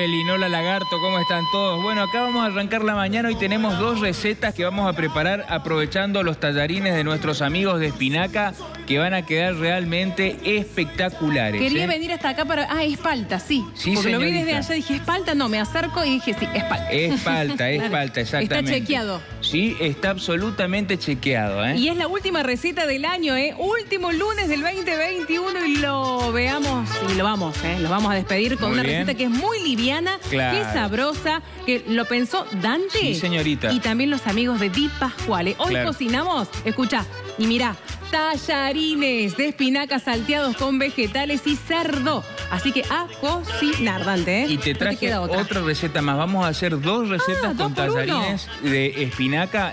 de Linola Lagarto, ¿cómo están todos? Bueno, acá vamos a arrancar la mañana. Hoy tenemos dos recetas que vamos a preparar aprovechando los tallarines de nuestros amigos de espinaca, que van a quedar realmente espectaculares. Quería venir hasta acá para... Ah, es palta, sí. Sí, porque señorita, lo vi desde allá, dije, es palta, no, me acerco y dije, sí, es palta. Es palta, es palta, exactamente. Está chequeado. Sí, está absolutamente chequeado, ¿eh? Y es la última receta del año, ¿eh? Último lunes del 2021 y lo veamos y lo vamos, ¿eh? Lo vamos a despedir con una receta que es muy liviana, claro, que es sabrosa, que lo pensó Dante. Sí, señorita. Y también los amigos de Di Pascuale. Hoy cocinamos, escuchá y mirá, tallarines de espinacas salteados con vegetales y cerdo. Así que a cocinar, Dante, ¿eh? Y te traje otra receta más. Vamos a hacer dos recetas con tallarines de espinaca.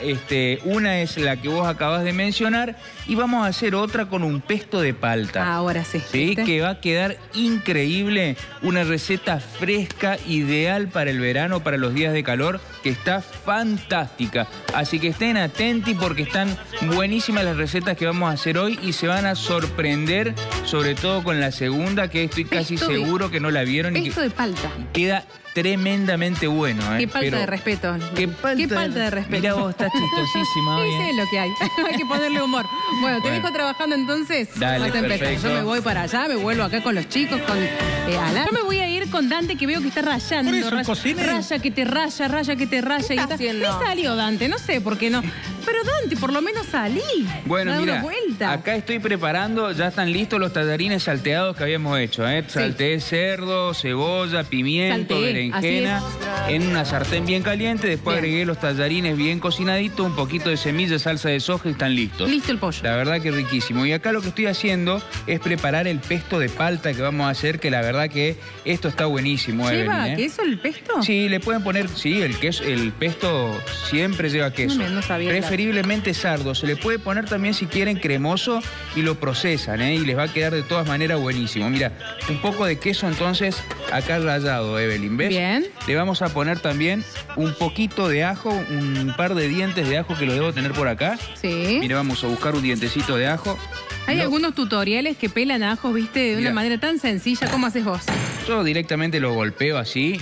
Una es la que vos acabás de mencionar y vamos a hacer otra con un pesto de palta. Ahora sí. Sí, que va a quedar increíble. Una receta fresca, ideal para el verano, para los días de calor, que está fantástica. Así que estén atentos porque están buenísimas las recetas que vamos a hacer hoy y se van a sorprender, sobre todo con la segunda, que estoy casi seguro que no la vieron. Esto de palta. Queda tremendamente bueno, ¿eh? Qué falta de respeto. Qué falta de respeto. Mirá vos, estás chistosísima. Sí, sé lo que hay. Hay que ponerle humor. Bueno, te dejo trabajando entonces. Dale, perfecto. Yo me voy para allá, me vuelvo acá con los chicos, con Alan. Yo me voy a ir con Dante, que veo que está rayando. ¿Por eso, raya que te raya, que te raya. ¿Qué está haciendo? ¿Qué salió, Dante? No sé por qué no. Pero Dante, por lo menos salí. Bueno, mira, acá estoy preparando, ya están listos los tallarines salteados que habíamos hecho, ¿eh? Sí. Salteé cerdo, cebolla, pimiento, berenjena, en una sartén bien caliente. Después agregué los tallarines bien cocinaditos, un poquito de semilla, salsa de soja y están listos. Listo el pollo. La verdad que riquísimo. Y acá lo que estoy haciendo es preparar el pesto de palta que vamos a hacer, que la verdad que esto está buenísimo. ¿Lleva queso el pesto? Sí, le pueden poner, sí, el queso, el pesto siempre lleva queso. No sabía. Preferiblemente sardo. Se le puede poner también, si quieren, cremoso y lo procesan, ¿eh? Y les va a quedar de todas maneras buenísimo. Mira, un poco de queso entonces acá rallado, Evelyn, ¿ves? Bien. Le vamos a poner también un poquito de ajo, un par de dientes de ajo que los debo tener por acá. Sí. Mira, vamos a buscar un dientecito de ajo. Hay algunos tutoriales que pelan ajos, viste, de una manera tan sencilla. ¿Cómo haces vos? Yo directamente los golpeo así,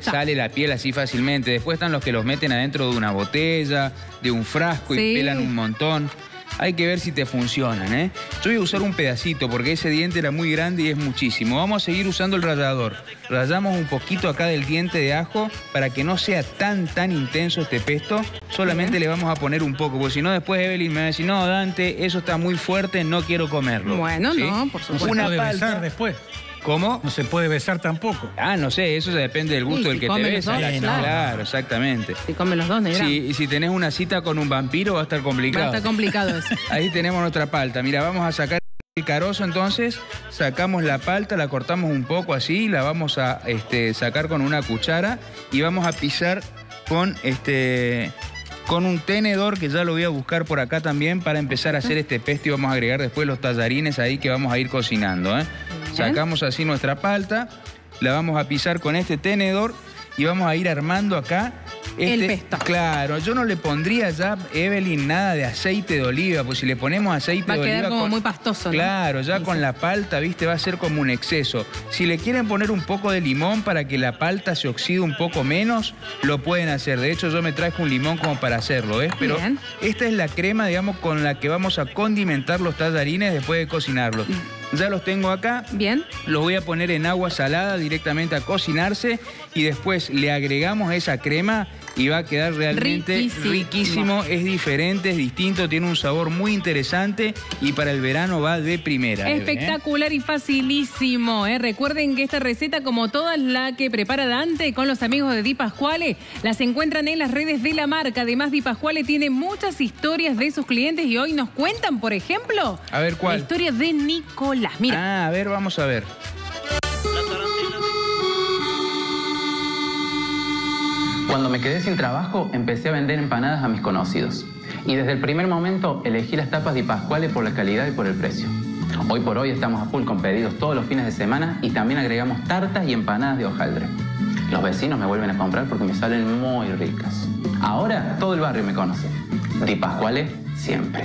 sale la piel así fácilmente. Después están los que los meten adentro de una botella, de un frasco y pelan un montón. Hay que ver si te funcionan, ¿eh? Yo voy a usar un pedacito porque ese diente era muy grande y es muchísimo. Vamos a seguir usando el rallador. Rallamos un poquito acá del diente de ajo para que no sea tan intenso este pesto. Solamente le vamos a poner un poco, porque si no después Evelyn me va a decir, no, Dante, eso está muy fuerte, no quiero comerlo. Bueno, no, por supuesto. Una palta después. ¿Cómo? No se puede besar tampoco. Ah, no sé, eso ya depende del gusto del que te besa. Claro, exactamente. Si comen los dos, negra. Sí, y si tenés una cita con un vampiro va a estar complicado. Va a estar complicado eso. Ahí tenemos nuestra palta. Mira, vamos a sacar el carozo entonces, sacamos la palta, la cortamos un poco así, la vamos a sacar con una cuchara y vamos a pisar con con un tenedor, que ya lo voy a buscar por acá también, para empezar a hacer este pesto y vamos a agregar después los tallarines ahí que vamos a ir cocinando, ¿eh? Sacamos así nuestra palta, la vamos a pisar con este tenedor y vamos a ir armando acá el pesto. Claro, yo no le pondría ya, Evelyn, nada de aceite de oliva, pues si le ponemos aceite de oliva... Va a quedar como muy pastoso, ¿no? Claro, ya con la palta, viste, va a ser como un exceso. Si le quieren poner un poco de limón para que la palta se oxide un poco menos, lo pueden hacer. De hecho, yo me traje un limón como para hacerlo, ¿ves? Pero esta es la crema, digamos, con la que vamos a condimentar los tallarines después de cocinarlos. Ya los tengo acá. Bien. Los voy a poner en agua salada directamente a cocinarse y después le agregamos esa crema y va a quedar realmente riquísimo. Es diferente, es distinto, tiene un sabor muy interesante y para el verano va de primera. Espectacular, ¿eh? Y facilísimo, ¿eh? Recuerden que esta receta, como todas las que prepara Dante con los amigos de Di Pascuale, las encuentran en las redes de la marca. Además, Di Pascuale tiene muchas historias de sus clientes y hoy nos cuentan, por ejemplo, a ver, ¿cuál? La historia de Nicolás. Mira. Ah, a ver, vamos a ver. Cuando me quedé sin trabajo, empecé a vender empanadas a mis conocidos. Y desde el primer momento elegí las tapas Di Pascuale por la calidad y por el precio. Hoy por hoy estamos a full con pedidos todos los fines de semana y también agregamos tartas y empanadas de hojaldre. Los vecinos me vuelven a comprar porque me salen muy ricas. Ahora todo el barrio me conoce. Di Pascuale siempre.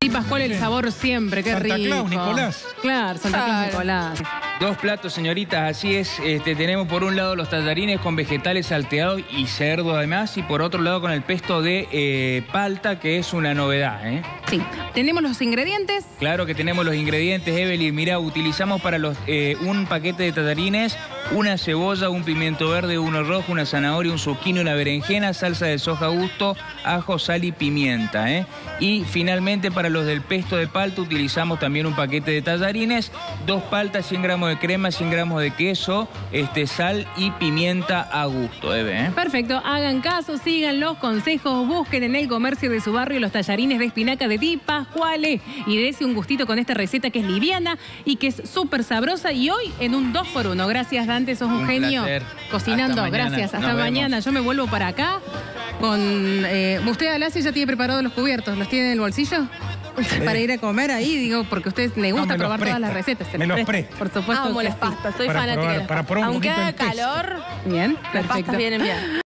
Di Pascuale el sabor siempre, qué rico. Santa Claus, Nicolás. Claro, Santa Claus, Nicolás. Dos platos, señoritas, así es. Tenemos por un lado los tallarines con vegetales salteados y cerdo además, y por otro lado con el pesto de palta, que es una novedad, ¿eh? Sí. ¿Tenemos los ingredientes? Claro que tenemos los ingredientes, Evelyn. Mirá, utilizamos para los un paquete de tallarines, una cebolla, un pimiento verde, uno rojo, una zanahoria, un zucchino, una berenjena, salsa de soja a gusto, ajo, sal y pimienta, ¿eh? Y finalmente para los del pesto de palta utilizamos también un paquete de tallarines, dos paltas, 100 gramos de crema, 100 gramos de queso, sal y pimienta a gusto, Eve, ¿eh? Perfecto, hagan caso, sigan los consejos, busquen en el comercio de su barrio los tallarines de espinaca de Di Pascuale y dése un gustito con esta receta que es liviana y que es súper sabrosa, y hoy en un 2x1. Gracias, Dante, sos un genio placer. Cocinando. Hasta gracias, hasta mañana. Yo me vuelvo para acá con... ¿Usted, Alacio, ya tiene preparados los cubiertos? ¿Los tiene en el bolsillo? Para ir a comer ahí, digo, porque a ustedes les gusta probar todas las recetas. Me los presta. Por supuesto. Amo las pastas, soy fanática de las pastas. Aunque haga calor, bien, perfecto. Las pastas vienen bien.